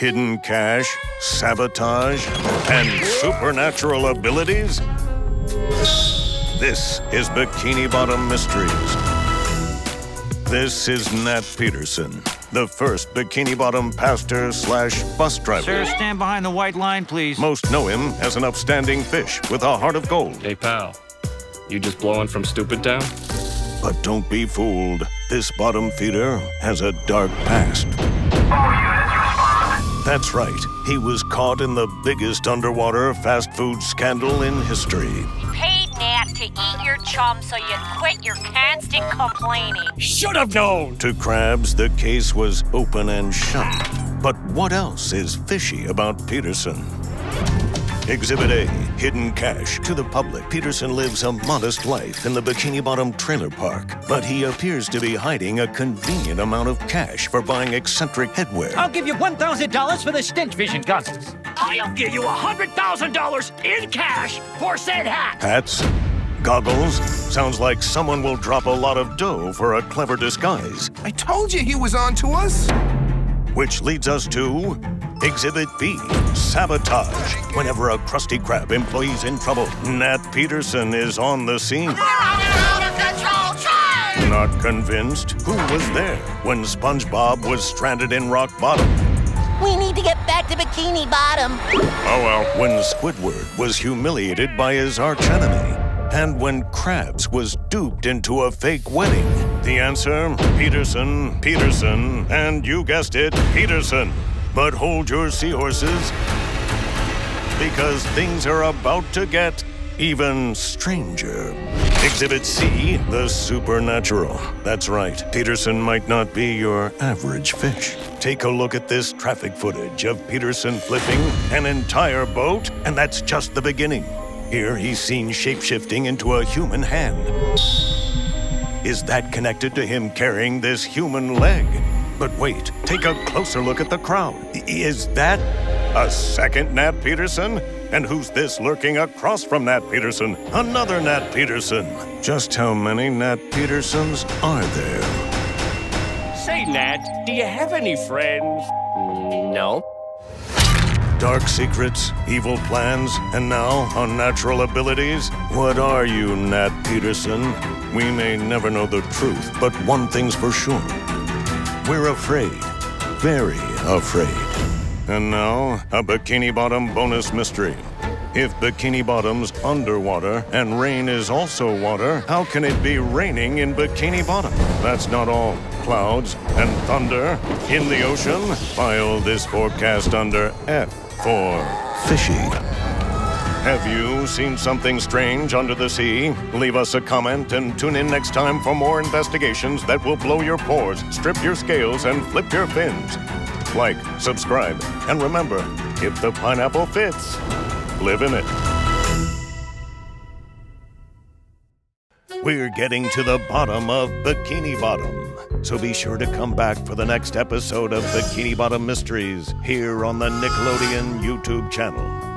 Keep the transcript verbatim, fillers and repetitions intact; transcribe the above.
hidden cash, sabotage, and supernatural abilities? This is Bikini Bottom Mysteries. This is Nat Peterson, the first Bikini Bottom pastor slash bus driver. Sir, stand behind the white line, please. Most know him as an upstanding fish with a heart of gold. Hey, pal, you just blowing from Stupid Town? But don't be fooled. This bottom feeder has a dark past. All units respond. That's right. He was caught in the biggest underwater fast food scandal in history. You paid Nat to eat your chum so you'd quit your constant complaining. Should have known. To Krabs, the case was open and shut. But what else is fishy about Peterson? Exhibit A, hidden cash. To the public, Peterson lives a modest life in the Bikini Bottom trailer park, but he appears to be hiding a convenient amount of cash for buying eccentric headwear. I'll give you one thousand dollars for the Stench Vision Goggles. I'll give you one hundred thousand dollars in cash for said hat. Hats? Goggles? Sounds like someone will drop a lot of dough for a clever disguise. I told you he was on to us. Which leads us to Exhibit B, sabotage. Whenever a Krusty Krab employee's in trouble, Nat Peterson is on the scene. We're on an out-of-control train! Not convinced? Who was there when SpongeBob was stranded in Rock Bottom? We need to get back to Bikini Bottom. Oh well. When Squidward was humiliated by his archenemy, and when Krabs was duped into a fake wedding. The answer, Peterson, Peterson, and you guessed it, Peterson. But hold your seahorses, because things are about to get even stranger. Exhibit C, the supernatural. That's right, Peterson might not be your average fish. Take a look at this traffic footage of Peterson flipping an entire boat, and that's just the beginning. Here he's seen shape-shifting into a human hand. Is that connected to him carrying this human leg? But wait, take a closer look at the crowd. Is that a second Nat Peterson? And who's this lurking across from Nat Peterson? Another Nat Peterson. Just how many Nat Petersons are there? Say, Nat, do you have any friends? No. Dark secrets, evil plans, and now unnatural abilities? What are you, Nat Peterson? We may never know the truth, but one thing's for sure. We're afraid, very afraid. And now, a Bikini Bottom bonus mystery. If Bikini Bottom's underwater and rain is also water, how can it be raining in Bikini Bottom? That's not all. Clouds and thunder in the ocean? File this forecast under F for fishy. Have you seen something strange under the sea? Leave us a comment and tune in next time for more investigations that will blow your pores, strip your scales, and flip your fins. Like, subscribe, and remember, if the pineapple fits, live in it. We're getting to the bottom of Bikini Bottom, so be sure to come back for the next episode of Bikini Bottom Mysteries here on the Nickelodeon YouTube channel.